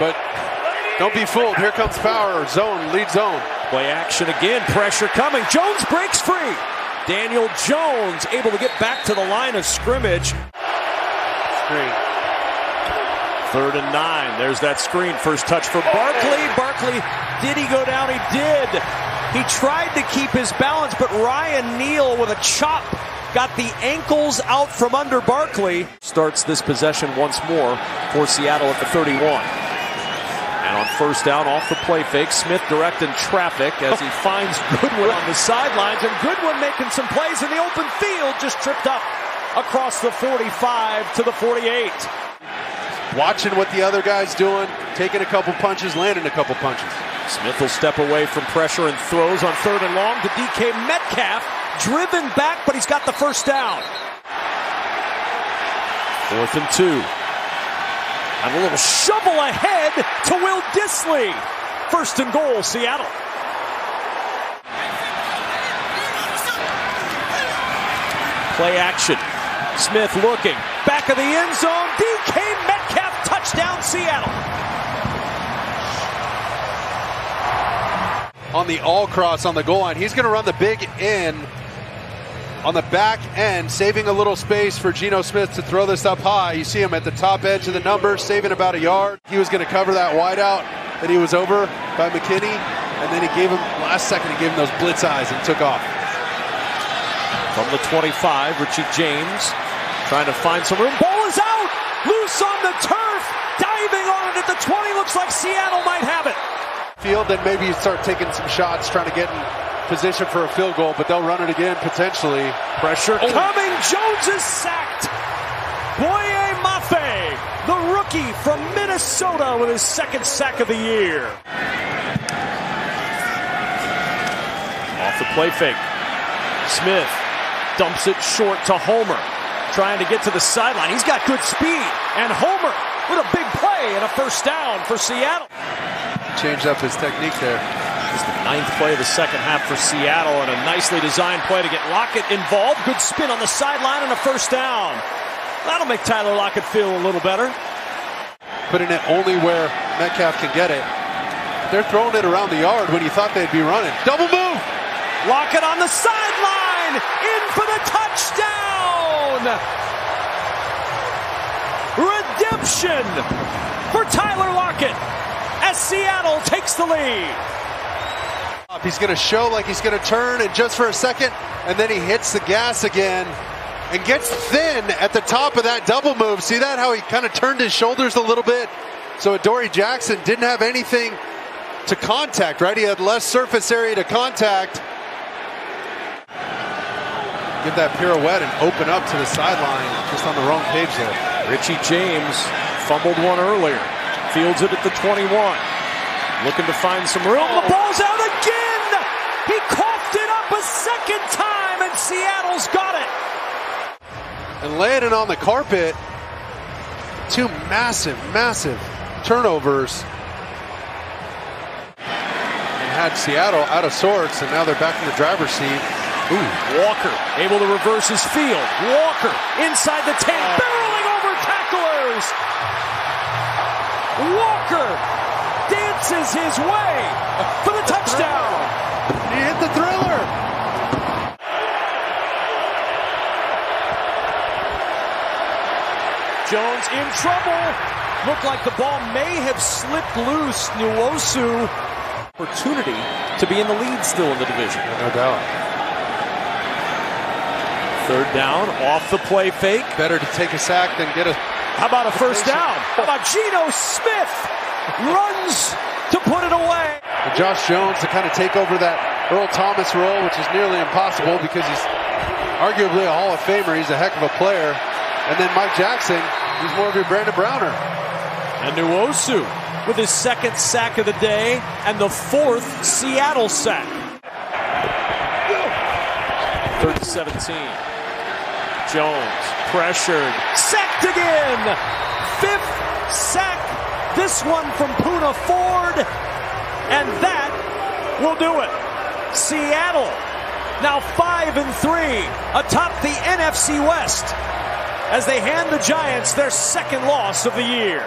But don't be fooled. Here comes power. Zone, lead zone. Play action again. Pressure coming. Jones breaks free. Daniel Jones able to get back to the line of scrimmage. Screen. 3rd and 9. There's that screen. First touch for Barkley. Barkley, did he go down? He did. He tried to keep his balance, but Ryan Neal with a chop got the ankles out from under Barkley. Starts this possession once more for Seattle at the 31. And on first down, off the play fake, Smith directing traffic as he finds Goodwin on the sidelines. And Goodwin making some plays in the open field, just tripped up across the 45 to the 48. Watching what the other guy's doing, taking a couple punches, landing a couple punches. Smith will step away from pressure and throws on 3rd and long to DK Metcalf. Driven back, but he's got the first down. 4th and 2. And a little shovel ahead to Will Disley. 1st and goal, Seattle. Play action. Smith looking. Back of the end zone. DK Metcalf, touchdown, Seattle. On the all cross on the goal line. He's going to run the big in on the back end, saving a little space for Geno Smith to throw this up high. You see him at the top edge of the number, saving about a yard. He was going to cover that wide out that he was over by McKinney, and then he gave him, last second, he gave him those blitz eyes and took off. From the 25, Richie James trying to find some room. Ball is out! Loose on the turf! Diving on it at the 20, looks like Seattle might have it. Field, then maybe you start taking some shots, trying to get in position for a field goal, but they'll run it again, potentially. Pressure coming, Jones is sacked! Boye Mafe, the rookie from Minnesota with his 2nd sack of the year. Off the play fake. Smith dumps it short to Homer, trying to get to the sideline. He's got good speed, and Homer with a big play and a first down for Seattle. Changed up his technique there. It's the 9th play of the 2nd half for Seattle, and a nicely designed play to get Lockett involved. Good spin on the sideline and a first down. That'll make Tyler Lockett feel a little better. Putting it only where Metcalf can get it. They're throwing it around the yard when you thought they'd be running. Double move! Lockett on the sideline! In for the touchdown! Redemption for Tyler Lockett! As Seattle takes the lead. He's going to show like he's going to turn and just for a second, and then he hits the gas again and gets thin at the top of that double move. See that, how he kind of turned his shoulders a little bit? So Adoree Jackson didn't have anything to contact, right? He had less surface area to contact. Give that pirouette and open up to the sideline. Just on the wrong page there. Richie James fumbled one earlier. Fields it at the 21. Looking to find some room. The ball's out again! He coughed it up a 2nd time, and Seattle's got it! And landing on the carpet, 2 massive, massive turnovers. And had Seattle out of sorts, and now they're back in the driver's seat. Ooh, Walker able to reverse his field. Walker inside the 10, barreling over tacklers! Walker dances his way for the touchdown. He hit the thriller. Jones in trouble. Looked like the ball may have slipped loose. Nwosu. Opportunity to be in the lead still in the division. No doubt. 3rd down. Off the play fake. Better to take a sack than get a... How about a first down? How about Geno Smith runs to put it away? And Josh Jones to kind of take over that Earl Thomas role, which is nearly impossible because he's arguably a Hall of Famer. He's a heck of a player. And then Mike Jackson, he's more of your Brandon Browner. And Nwosu with his 2nd sack of the day and the 4th Seattle sack. 3rd and 17. Jones pressured, sacked again. 5th sack, this one from Poona Ford, and that will do it. Seattle now 5-3 atop the NFC West as they hand the Giants their 2nd loss of the year.